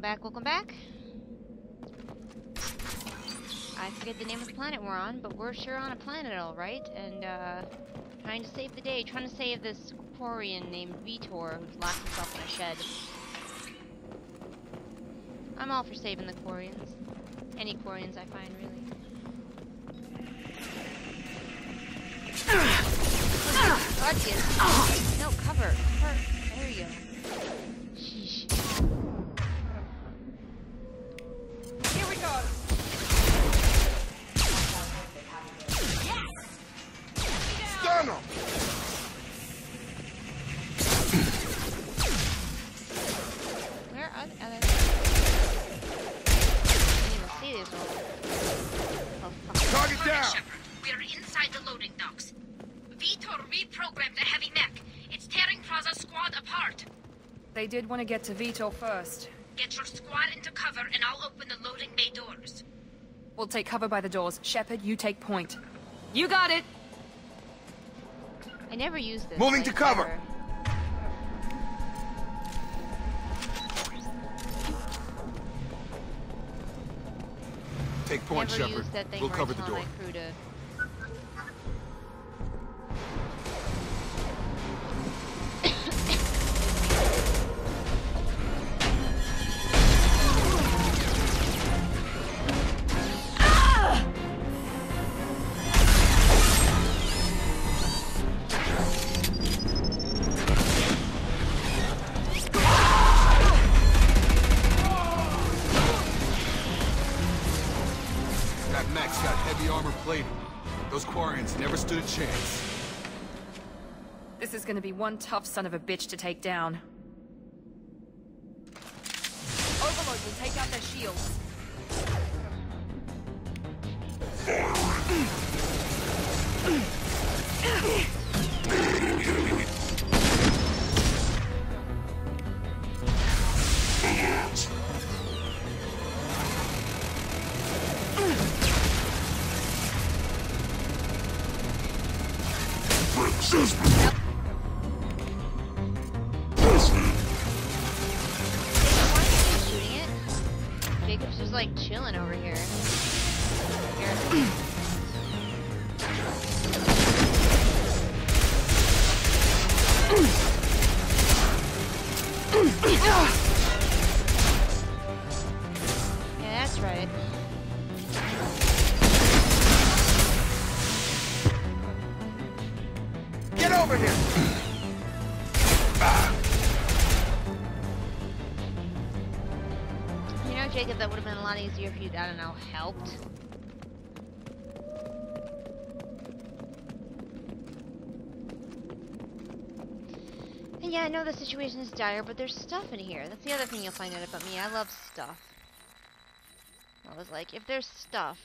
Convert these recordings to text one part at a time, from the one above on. Welcome back, welcome back. I forget the name of the planet we're on, but we're sure on a planet, alright? And, trying to save the day, trying to save this Quarian named Veetor who's locked himself in a shed. I'm all for saving the Quarians. Any Quarians I find, really. No, cover. Cover. There you go. Sheesh. Here we go. Yes. Stun him. Where are the other? I didn't even see this one. Oh, fuck. Target down. Shepard, we are inside the loading docks. Veetor reprogrammed the heavy mech. It's tearing Praza's squad apart. They did want to get to Veetor first. Get your squad into cover and I'll open the loading bay doors. We'll take cover by the doors. Shepard, you take point. You got it! I never used this. Moving to cover! Ever. Take point, Shepard. We'll cover the door. Stood a chance. This is gonna be one tough son of a bitch to take down. Overlord will take out their shields. Easier if you'd, I don't know, helped. And yeah, I know the situation is dire, but there's stuff in here. That's the other thing you'll find out about me. I love stuff. I was like, if there's stuff,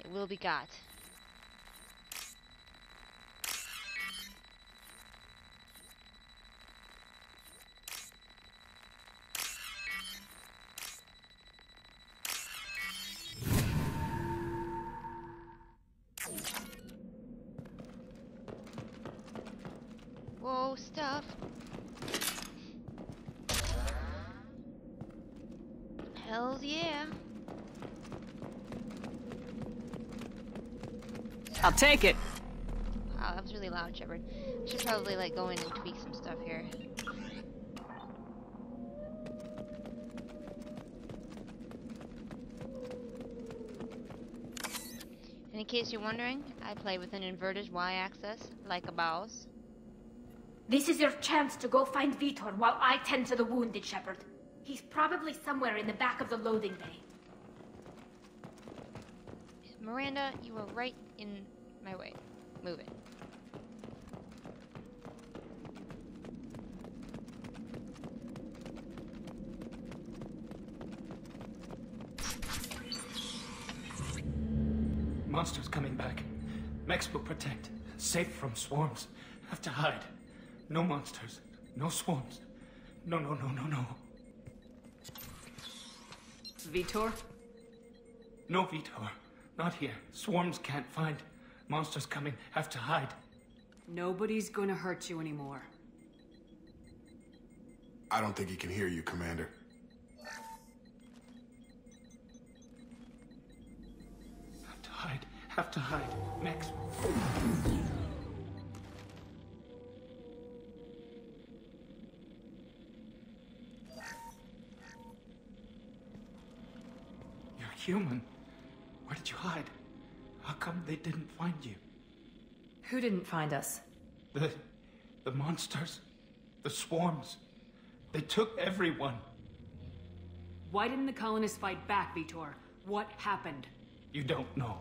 it will be got. Stuff. Hell yeah. I'll take it. Wow, that was really loud, Shepard. I should probably like go in and tweak some stuff here. And in case you're wondering, I play with an inverted Y-axis like a boss. This is your chance to go find Veetor while I tend to the wounded, Shepard. He's probably somewhere in the back of the loading bay. Miranda, you were right in my way. Move it. Monsters coming back. Mechs will protect. Safe from swarms. Have to hide. No monsters. No swarms. No, no, no, no, no. Veetor? No Veetor. Not here. Swarms can't find. Monsters coming. Have to hide. Nobody's gonna hurt you anymore. I don't think he can hear you, Commander. Have to hide. Next. You're human. Where did you hide? How come they didn't find you? Who didn't find us? The monsters. The swarms. They took everyone. Why didn't the colonists fight back, Veetor? What happened? You don't know.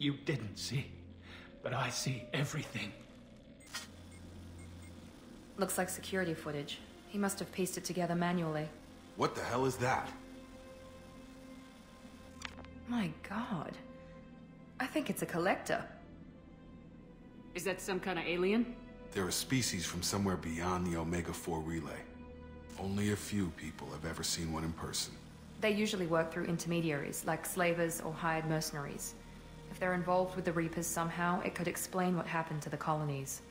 You didn't see, but I see everything. Looks like security footage. He must have pasted together manually. What the hell is that? My God. I think it's a collector. Is that some kind of alien? They're a species from somewhere beyond the Omega-4 relay. Only a few people have ever seen one in person. They usually work through intermediaries, like slavers or hired mercenaries. If they're involved with the Reapers somehow, it could explain what happened to the colonies.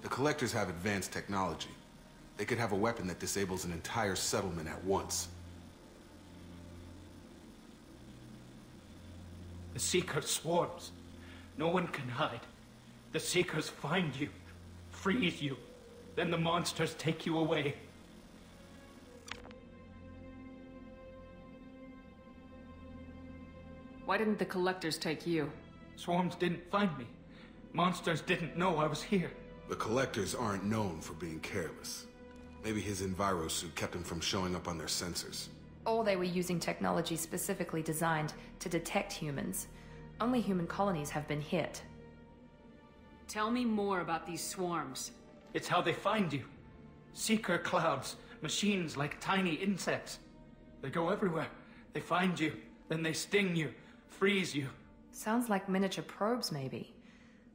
The Collectors have advanced technology. They could have a weapon that disables an entire settlement at once. The Seeker swarms. No one can hide. The Seekers find you, freeze you, then the monsters take you away. Why didn't the Collectors take you? Swarms didn't find me. Monsters didn't know I was here. The Collectors aren't known for being careless. Maybe his enviro suit kept him from showing up on their sensors. Or they were using technology specifically designed to detect humans. Only human colonies have been hit. Tell me more about these swarms. It's how they find you. Seeker clouds, machines like tiny insects. They go everywhere. They find you, then they sting you. Freeze you. Sounds like miniature probes, maybe.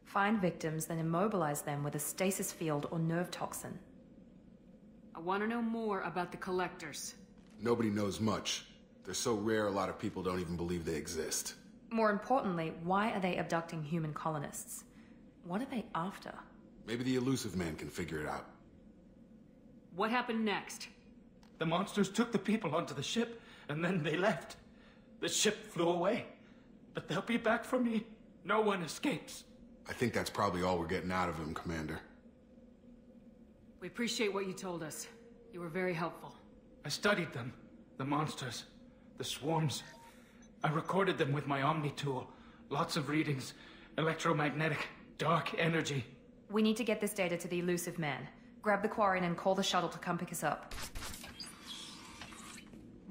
Find victims, then immobilize them with a stasis field or nerve toxin. I want to know more about the Collectors. Nobody knows much. They're so rare a lot of people don't even believe they exist. More importantly, why are they abducting human colonists? What are they after? Maybe the Illusive Man can figure it out. What happened next? The monsters took the people onto the ship, and then they left. The ship flew away. But they'll be back for me. No one escapes. I think that's probably all we're getting out of him, Commander. We appreciate what you told us. You were very helpful. I studied them. The monsters. The swarms. I recorded them with my Omni-Tool. Lots of readings. Electromagnetic. Dark energy. We need to get this data to the Illusive Man. Grab the Quarian and call the shuttle to come pick us up.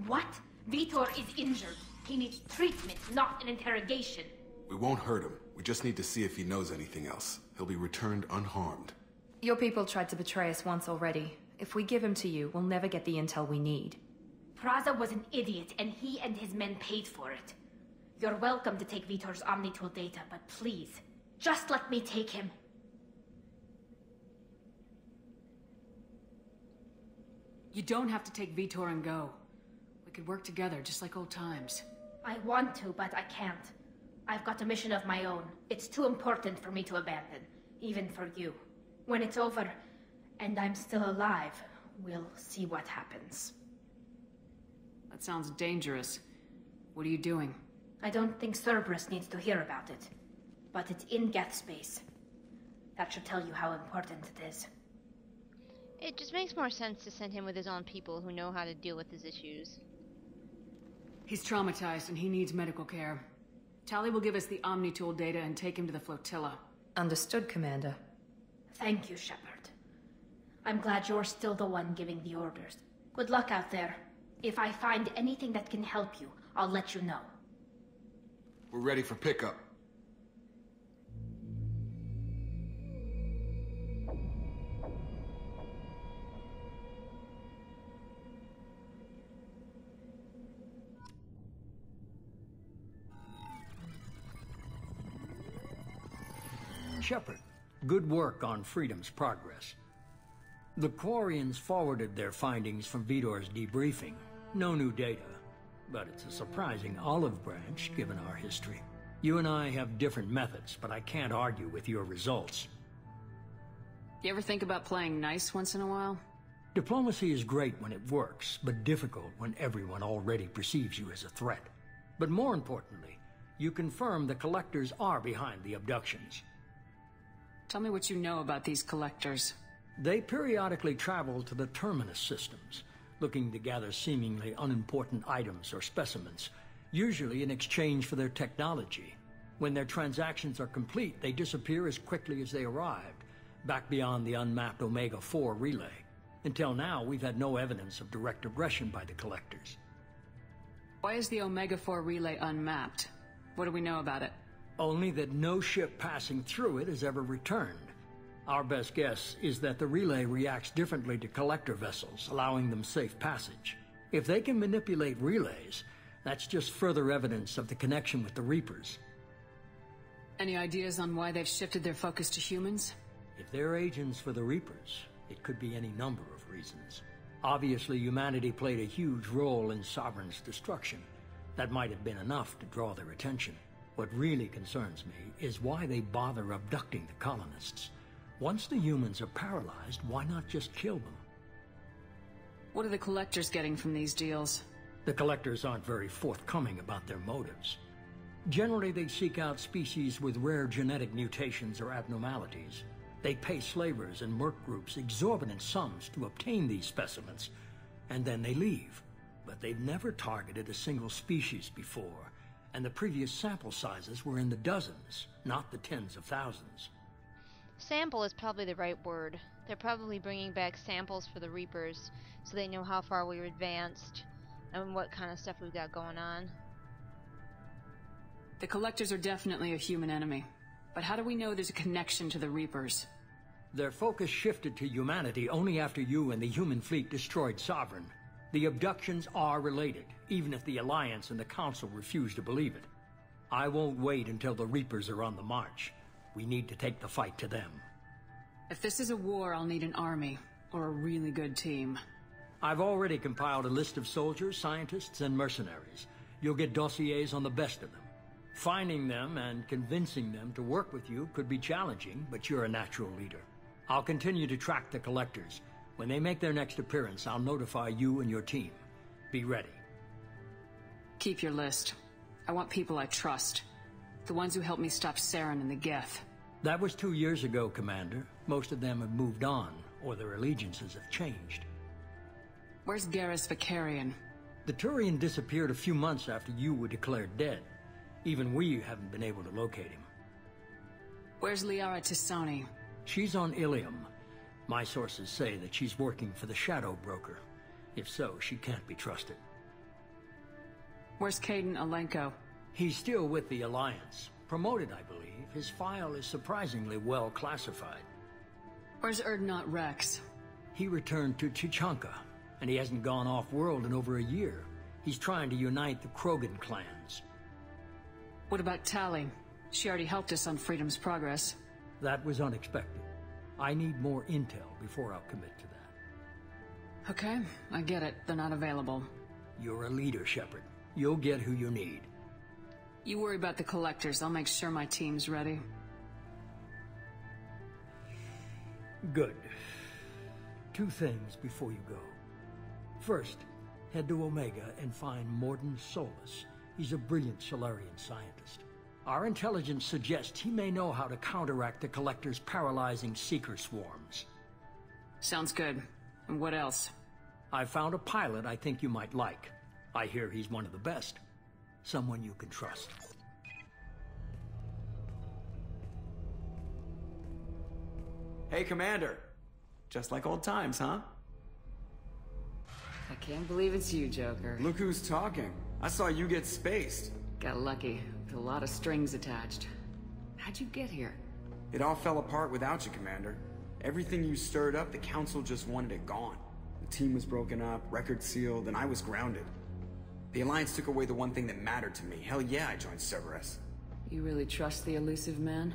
What? Veetor is injured. He needs treatment, not an interrogation. We won't hurt him. We just need to see if he knows anything else. He'll be returned unharmed. Your people tried to betray us once already. If we give him to you, we'll never get the intel we need. Praza was an idiot, and he and his men paid for it. You're welcome to take Vitor's Omni-Tool data, but please, just let me take him. You don't have to take Veetor and go. We could work together, just like old times. I want to, but I can't. I've got a mission of my own. It's too important for me to abandon, even for you. When it's over, and I'm still alive, we'll see what happens. That sounds dangerous. What are you doing? I don't think Cerberus needs to hear about it. But it's in Geth space. That should tell you how important it is. It just makes more sense to send him with his own people who know how to deal with his issues. He's traumatized and he needs medical care. Tali will give us the Omni-Tool data and take him to the flotilla. Understood, Commander. Thank you, Shepard. I'm glad you're still the one giving the orders. Good luck out there. If I find anything that can help you, I'll let you know. We're ready for pickup. Shepard, good work on Freedom's progress. The Quarians forwarded their findings from Veetor's debriefing. No new data, but it's a surprising olive branch given our history. You and I have different methods, but I can't argue with your results. You ever think about playing nice once in a while? Diplomacy is great when it works, but difficult when everyone already perceives you as a threat. But more importantly, you confirm the Collectors are behind the abductions. Tell me what you know about these Collectors. They periodically travel to the Terminus systems, looking to gather seemingly unimportant items or specimens, usually in exchange for their technology. When their transactions are complete, they disappear as quickly as they arrived, back beyond the unmapped Omega-4 relay. Until now, we've had no evidence of direct aggression by the Collectors. Why is the Omega-4 relay unmapped? What do we know about it? Only that no ship passing through it has ever returned. Our best guess is that the relay reacts differently to Collector vessels, allowing them safe passage. If they can manipulate relays, that's just further evidence of the connection with the Reapers. Any ideas on why they've shifted their focus to humans? If they're agents for the Reapers, it could be any number of reasons. Obviously, humanity played a huge role in Sovereign's destruction. That might have been enough to draw their attention. What really concerns me is why they bother abducting the colonists. Once the humans are paralyzed, why not just kill them? What are the Collectors getting from these deals? The Collectors aren't very forthcoming about their motives. Generally, they seek out species with rare genetic mutations or abnormalities. They pay slavers and merc groups exorbitant sums to obtain these specimens, and then they leave. But they've never targeted a single species before, and the previous sample sizes were in the dozens, not the tens of thousands. Sample is probably the right word. They're probably bringing back samples for the Reapers, so they know how far we've advanced and what kind of stuff we've got going on. The Collectors are definitely a human enemy, but how do we know there's a connection to the Reapers? Their focus shifted to humanity only after you and the human fleet destroyed Sovereign. The abductions are related, even if the Alliance and the Council refuse to believe it. I won't wait until the Reapers are on the march. We need to take the fight to them. If this is a war, I'll need an army, or a really good team. I've already compiled a list of soldiers, scientists, and mercenaries. You'll get dossiers on the best of them. Finding them and convincing them to work with you could be challenging, but you're a natural leader. I'll continue to track the Collectors. When they make their next appearance, I'll notify you and your team. Be ready. Keep your list. I want people I trust. The ones who helped me stop Saren and the Geth. That was 2 years ago, Commander. Most of them have moved on, or their allegiances have changed. Where's Garrus Vakarian? The Turian disappeared a few months after you were declared dead. Even we haven't been able to locate him. Where's Liara T'Soni? She's on Ilium. My sources say that she's working for the Shadow Broker. If so, she can't be trusted. Where's Kaden Alenko? He's still with the Alliance. Promoted, I believe. His file is surprisingly well classified. Where's Erdnot Rex? He returned to Chichanka, and he hasn't gone off-world in over a year. He's trying to unite the Krogan clans. What about Tali? She already helped us on Freedom's Progress. That was unexpected. I need more intel before I'll commit to that. Okay, I get it. They're not available. You're a leader, Shepard. You'll get who you need. You worry about the Collectors. I'll make sure my team's ready. Good. Two things before you go. First, head to Omega and find Mordin Solus. He's a brilliant Salarian scientist. Our intelligence suggests he may know how to counteract the Collector's paralyzing Seeker swarms. Sounds good. And what else? I found a pilot I think you might like. I hear he's one of the best. Someone you can trust. Hey, Commander. Just like old times, huh? I can't believe it's you, Joker. Look who's talking. I saw you get spaced. Got lucky. With a lot of strings attached. How'd you get here? It all fell apart without you, Commander. Everything you stirred up, the Council just wanted it gone. The team was broken up, records sealed, and I was grounded. The Alliance took away the one thing that mattered to me. Hell yeah, I joined Cerberus. You really trust the Illusive Man?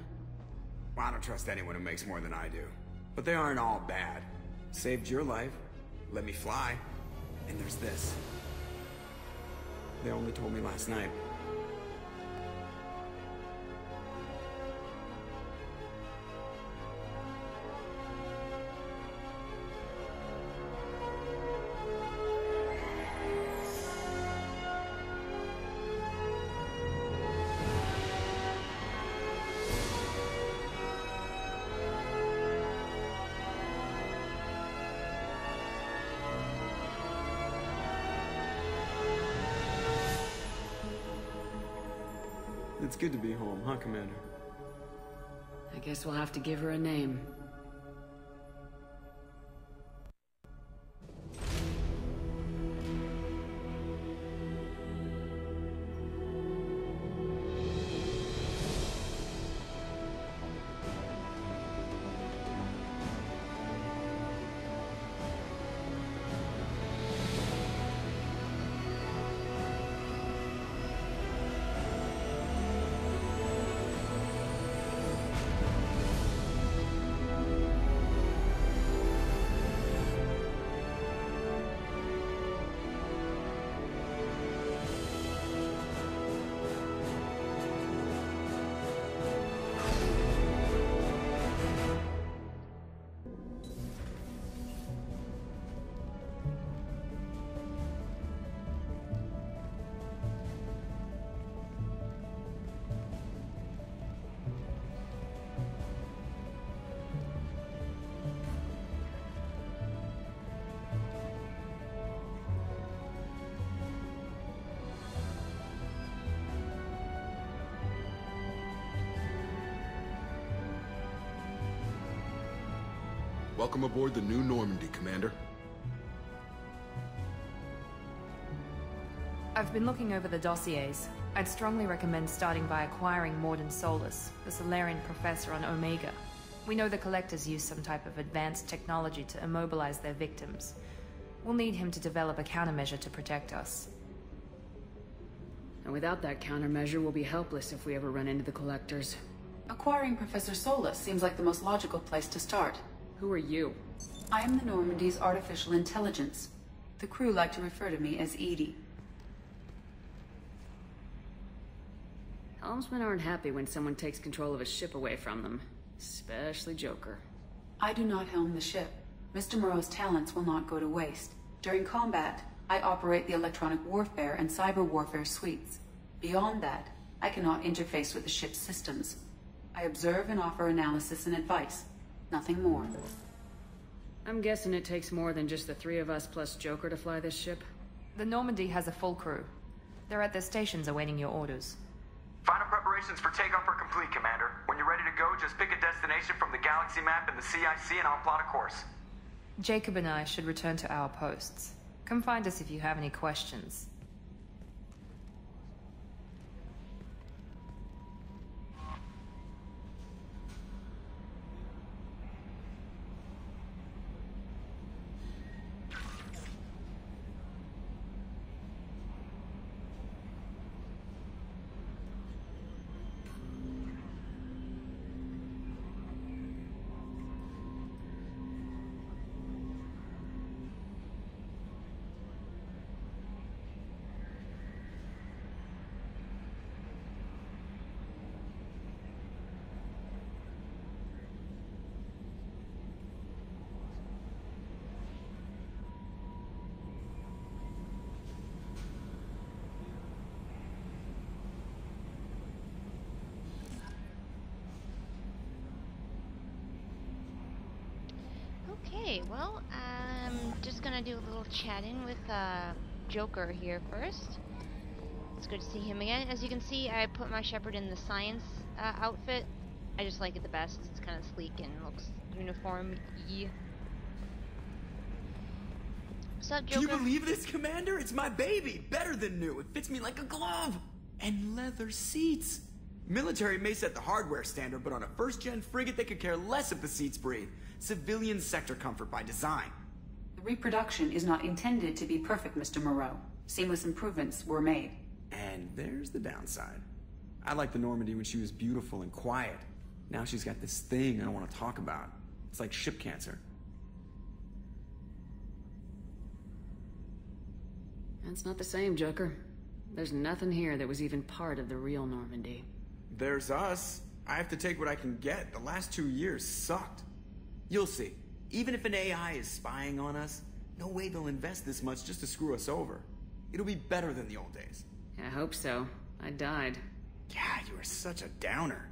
Well, I don't trust anyone who makes more than I do. But they aren't all bad. Saved your life. Let me fly. And there's this. They only told me last night. It's good to be home, huh, Commander? I guess we'll have to give her a name. Welcome aboard the new Normandy, Commander. I've been looking over the dossiers. I'd strongly recommend starting by acquiring Mordin Solus, the Salarian professor on Omega. We know the Collectors use some type of advanced technology to immobilize their victims. We'll need him to develop a countermeasure to protect us. And without that countermeasure, we'll be helpless if we ever run into the Collectors. Acquiring Professor Solus seems like the most logical place to start. Who are you? I am the Normandy's artificial intelligence. The crew like to refer to me as EDI. Helmsmen aren't happy when someone takes control of a ship away from them, especially Joker. I do not helm the ship. Mr. Moreau's talents will not go to waste. During combat, I operate the electronic warfare and cyber warfare suites. Beyond that, I cannot interface with the ship's systems. I observe and offer analysis and advice. Nothing more. I'm guessing it takes more than just the three of us plus Joker to fly this ship. The Normandy has a full crew. They're at their stations awaiting your orders. Final preparations for takeoff are complete, Commander. When you're ready to go, just pick a destination from the galaxy map and the CIC and I'll plot a course. Jacob and I should return to our posts. Come find us if you have any questions. Okay, well, I'm just gonna do a little chatting with Joker here first. It's good to see him again. As you can see, I put my Shepard in the science outfit. I just like it the best. It's kind of sleek and looks uniform-y. What's up, Joker? Can you believe this, Commander? It's my baby! Better than new! It fits me like a glove! And leather seats! Military may set the hardware standard, but on a first-gen frigate they could care less if the seats breathe. Civilian sector comfort by design. The reproduction is not intended to be perfect, Mr. Moreau. Seamless improvements were made. And there's the downside. I liked the Normandy when she was beautiful and quiet. Now she's got this thing I don't want to talk about. It's like ship cancer. That's not the same, Joker. There's nothing here that was even part of the real Normandy. There's us. I have to take what I can get. The last 2 years sucked. You'll see. Even if an AI is spying on us, no way they'll invest this much just to screw us over. It'll be better than the old days. I hope so. I died. Yeah, you were such a downer.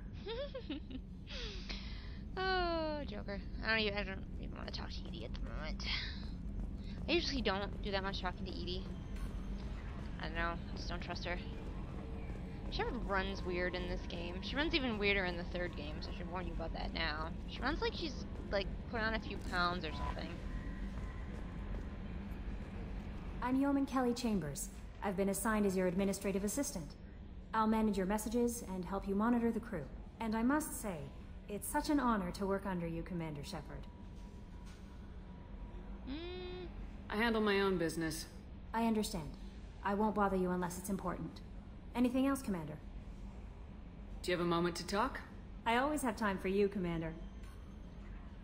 Oh, Joker. I don't even want to talk to Edie at the moment. I usually don't do that much talking to Edie. I don't know. I just don't trust her. Shepard runs weird in this game. She runs even weirder in the third game, so I should warn you about that now. She runs like she's, like, put on a few pounds or something. I'm Yeoman Kelly Chambers. I've been assigned as your administrative assistant. I'll manage your messages and help you monitor the crew. And I must say, it's such an honor to work under you, Commander Shepard. I handle my own business. I understand. I won't bother you unless it's important. Anything else, Commander? Do you have a moment to talk? I always have time for you, Commander.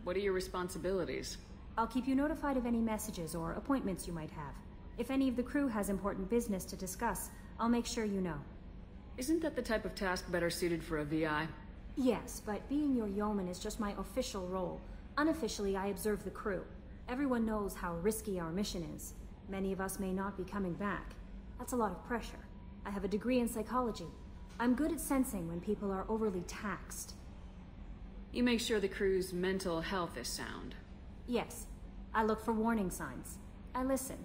What are your responsibilities? I'll keep you notified of any messages or appointments you might have. If any of the crew has important business to discuss, I'll make sure you know. Isn't that the type of task better suited for a VI? Yes, but being your yeoman is just my official role. Unofficially, I observe the crew. Everyone knows how risky our mission is. Many of us may not be coming back. That's a lot of pressure. I have a degree in psychology. I'm good at sensing when people are overly taxed. You make sure the crew's mental health is sound. Yes. I look for warning signs. I listen.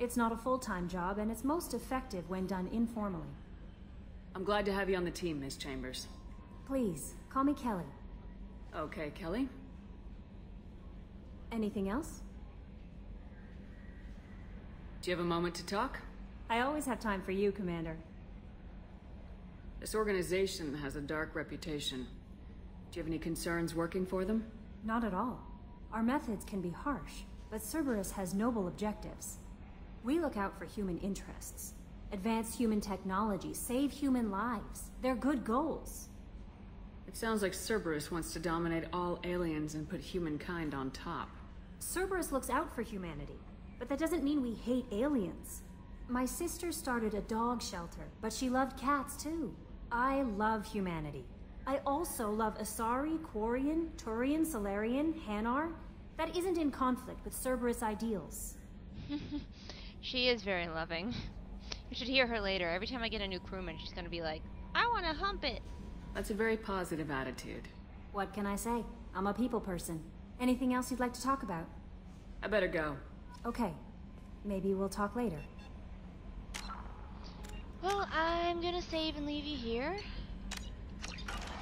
It's not a full-time job, and it's most effective when done informally. I'm glad to have you on the team, Ms. Chambers. Please, call me Kelly. Okay, Kelly. Anything else? Do you have a moment to talk? I always have time for you, Commander. This organization has a dark reputation. Do you have any concerns working for them? Not at all. Our methods can be harsh, but Cerberus has noble objectives. We look out for human interests. Advance human technology, save human lives. They're good goals. It sounds like Cerberus wants to dominate all aliens and put humankind on top. Cerberus looks out for humanity, but that doesn't mean we hate aliens. My sister started a dog shelter, but she loved cats too. I love humanity. I also love Asari, Quarian, Turian, Salarian, Hanar. That isn't in conflict with Cerberus ideals. She is very loving. You should hear her later. Every time I get a new crewman, she's gonna be like, I wanna hump it. That's a very positive attitude. What can I say? I'm a people person. Anything else you'd like to talk about? I better go. Okay. Maybe we'll talk later. Well, I'm gonna save and leave you here.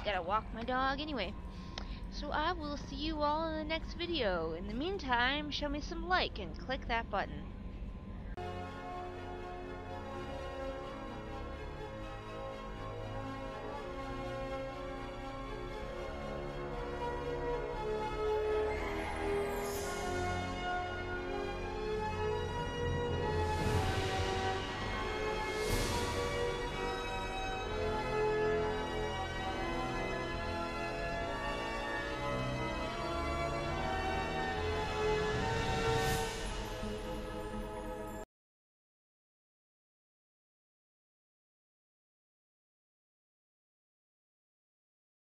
Gotta walk my dog anyway. So I will see you all in the next video. In the meantime, show me some like and click that button.